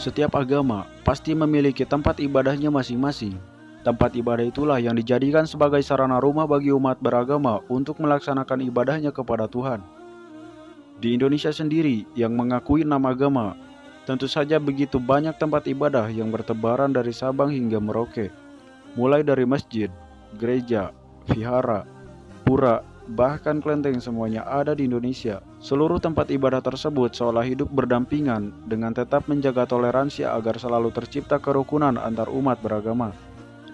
Setiap agama pasti memiliki tempat ibadahnya masing-masing. Tempat ibadah itulah yang dijadikan sebagai sarana rumah bagi umat beragama untuk melaksanakan ibadahnya kepada Tuhan. Di Indonesia sendiri yang mengakui enam agama, tentu saja begitu banyak tempat ibadah yang bertebaran dari Sabang hingga Merauke. Mulai dari masjid, gereja, vihara, pura, bahkan kelenteng semuanya ada di Indonesia. Seluruh tempat ibadah tersebut seolah hidup berdampingan dengan tetap menjaga toleransi agar selalu tercipta kerukunan antar umat beragama.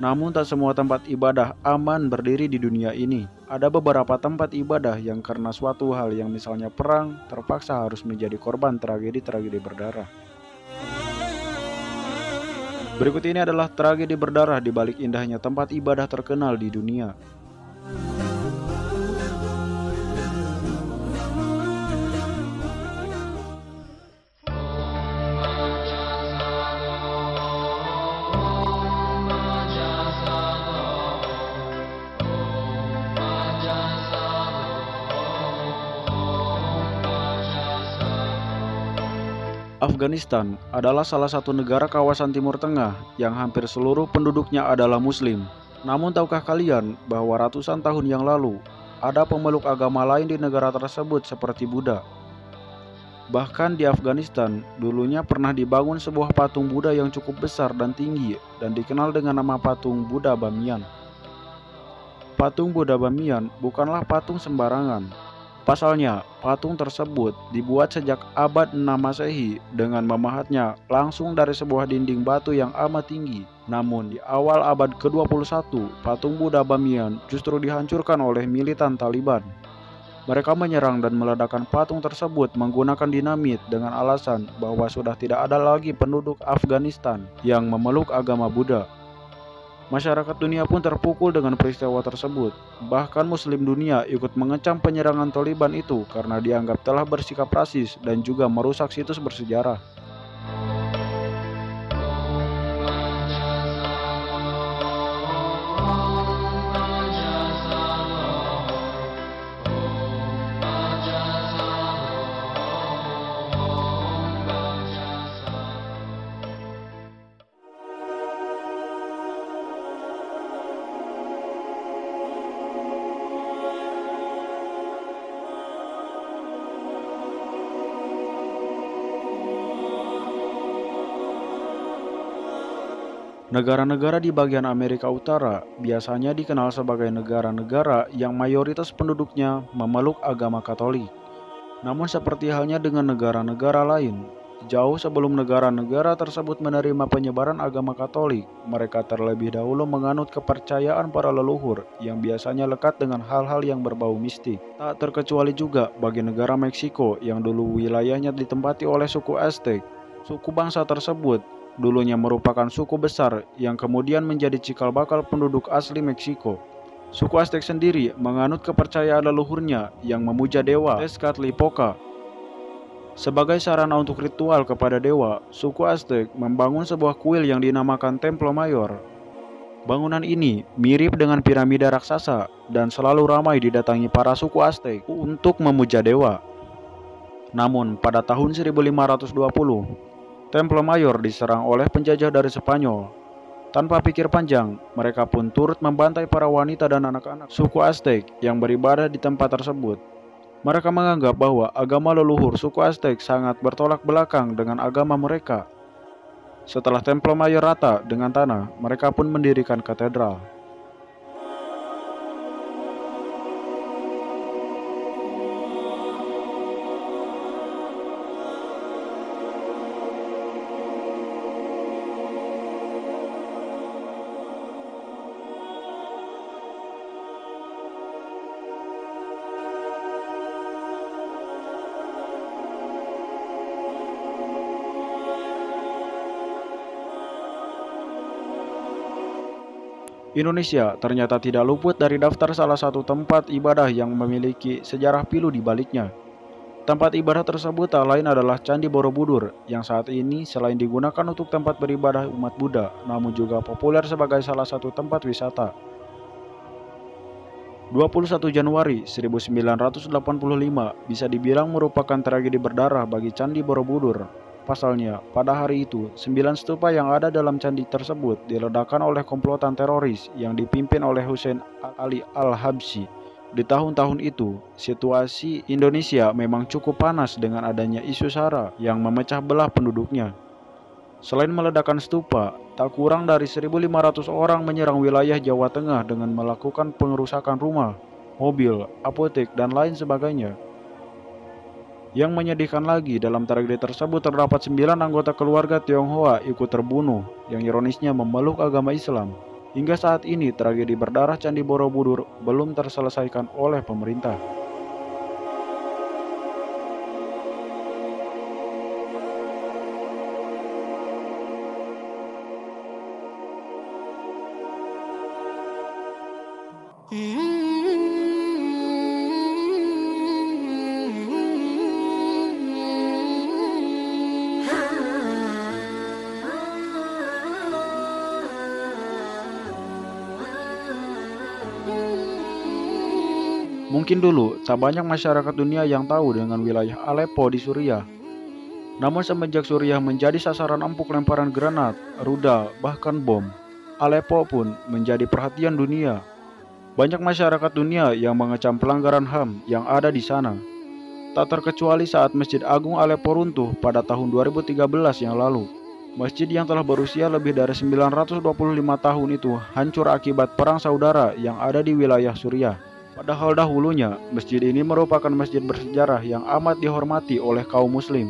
Namun tak semua tempat ibadah aman berdiri di dunia ini. Ada beberapa tempat ibadah yang karena suatu hal yang misalnya perang, terpaksa harus menjadi korban tragedi-tragedi berdarah. Berikut ini adalah tragedi berdarah di balik indahnya tempat ibadah terkenal di dunia. Afghanistan adalah salah satu negara kawasan Timur Tengah yang hampir seluruh penduduknya adalah Muslim. Namun tahukah kalian bahwa ratusan tahun yang lalu ada pemeluk agama lain di negara tersebut seperti Buddha? Bahkan di Afghanistan dulunya pernah dibangun sebuah patung Buddha yang cukup besar dan tinggi dan dikenal dengan nama patung Buddha Bamian. Patung Buddha Bamian bukanlah patung sembarangan. Pasalnya, patung tersebut dibuat sejak abad 6 Masehi dengan memahatnya langsung dari sebuah dinding batu yang amat tinggi. Namun di awal abad ke-21, patung Buddha Bamiyan justru dihancurkan oleh militan Taliban. Mereka menyerang dan meledakkan patung tersebut menggunakan dinamit dengan alasan bahwa sudah tidak ada lagi penduduk Afghanistan yang memeluk agama Buddha. Masyarakat dunia pun terpukul dengan peristiwa tersebut. Bahkan Muslim dunia ikut mengecam penyerangan Taliban itu karena dianggap telah bersikap rasis dan juga merusak situs bersejarah. Negara-negara di bagian Amerika Utara biasanya dikenal sebagai negara-negara yang mayoritas penduduknya memeluk agama Katolik. Namun seperti halnya dengan negara-negara lain, jauh sebelum negara-negara tersebut menerima penyebaran agama Katolik, mereka terlebih dahulu menganut kepercayaan para leluhur yang biasanya lekat dengan hal-hal yang berbau mistik. Tak terkecuali juga bagi negara Meksiko yang dulu wilayahnya ditempati oleh suku Aztec. Suku bangsa tersebut dulunya merupakan suku besar yang kemudian menjadi cikal bakal penduduk asli Meksiko. Suku Aztec sendiri menganut kepercayaan leluhurnya yang memuja dewa Tezcatlipoca. Sebagai sarana untuk ritual kepada dewa, suku Aztec membangun sebuah kuil yang dinamakan Templo Mayor. Bangunan ini mirip dengan piramida raksasa dan selalu ramai didatangi para suku Aztec untuk memuja dewa. Namun pada tahun 1520, Templo Mayor diserang oleh penjajah dari Spanyol. Tanpa pikir panjang, mereka pun turut membantai para wanita dan anak-anak suku Aztec yang beribadah di tempat tersebut. Mereka menganggap bahwa agama leluhur suku Aztec sangat bertolak belakang dengan agama mereka. Setelah Templo Mayor rata dengan tanah, mereka pun mendirikan katedral. Indonesia ternyata tidak luput dari daftar salah satu tempat ibadah yang memiliki sejarah pilu di baliknya. Tempat ibadah tersebut tak lain adalah Candi Borobudur yang saat ini selain digunakan untuk tempat beribadah umat Buddha, namun juga populer sebagai salah satu tempat wisata. 21 Januari 1985 bisa dibilang merupakan tragedi berdarah bagi Candi Borobudur. Pasalnya, pada hari itu, 9 stupa yang ada dalam candi tersebut diledakkan oleh komplotan teroris yang dipimpin oleh Hussein Ali Al-Habsi. Di tahun-tahun itu, situasi Indonesia memang cukup panas dengan adanya isu SARA yang memecah belah penduduknya. Selain meledakkan stupa, tak kurang dari 1.500 orang menyerang wilayah Jawa Tengah dengan melakukan pengerusakan rumah, mobil, apotek, dan lain sebagainya. Yang menyedihkan lagi, dalam tragedi tersebut terdapat 9 anggota keluarga Tionghoa ikut terbunuh, yang ironisnya memeluk agama Islam. Hingga saat ini, tragedi berdarah Candi Borobudur belum terselesaikan oleh pemerintah. Mungkin dulu, tak banyak masyarakat dunia yang tahu dengan wilayah Aleppo di Suriah. Namun semenjak Suriah menjadi sasaran empuk lemparan granat, rudal, bahkan bom, Aleppo pun menjadi perhatian dunia. Banyak masyarakat dunia yang mengecam pelanggaran HAM yang ada di sana. Tak terkecuali saat Masjid Agung Aleppo runtuh pada tahun 2013 yang lalu. Masjid yang telah berusia lebih dari 925 tahun itu hancur akibat perang saudara yang ada di wilayah Suriah. Padahal dahulunya, masjid ini merupakan masjid bersejarah yang amat dihormati oleh kaum muslim.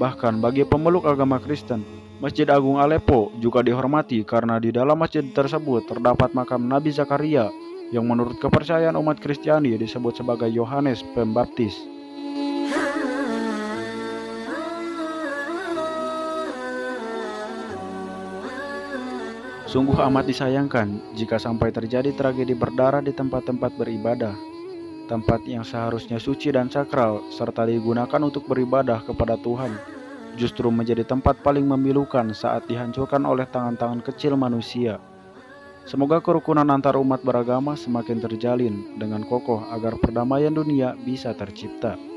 Bahkan bagi pemeluk agama Kristen, Masjid Agung Aleppo juga dihormati karena di dalam masjid tersebut terdapat makam Nabi Zakaria yang menurut kepercayaan umat Kristiani disebut sebagai Yohanes Pembaptis. Sungguh amat disayangkan jika sampai terjadi tragedi berdarah di tempat-tempat beribadah, tempat yang seharusnya suci dan sakral serta digunakan untuk beribadah kepada Tuhan, justru menjadi tempat paling memilukan saat dihancurkan oleh tangan-tangan kecil manusia. Semoga kerukunan antar umat beragama semakin terjalin dengan kokoh agar perdamaian dunia bisa tercipta.